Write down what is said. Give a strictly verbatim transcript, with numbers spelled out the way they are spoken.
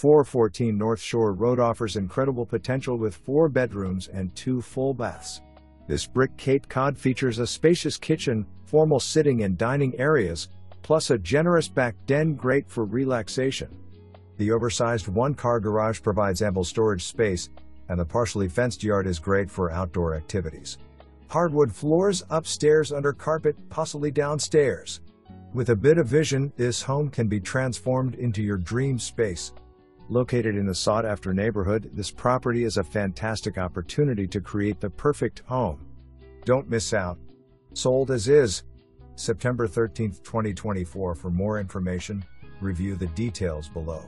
four fourteen North Shore Road offers incredible potential with four bedrooms and two full baths. This brick Cape Cod features a spacious kitchen, formal sitting and dining areas, plus a generous back den great for relaxation. The oversized one-car garage provides ample storage space, and the partially fenced yard is great for outdoor activities. Hardwood floors upstairs, under carpet, possibly downstairs. With a bit of vision, this home can be transformed into your dream space. Located in a sought-after neighborhood, this property is a fantastic opportunity to create the perfect home. Don't miss out. Sold as is. September thirteenth, twenty twenty-four. For more information, review the details below.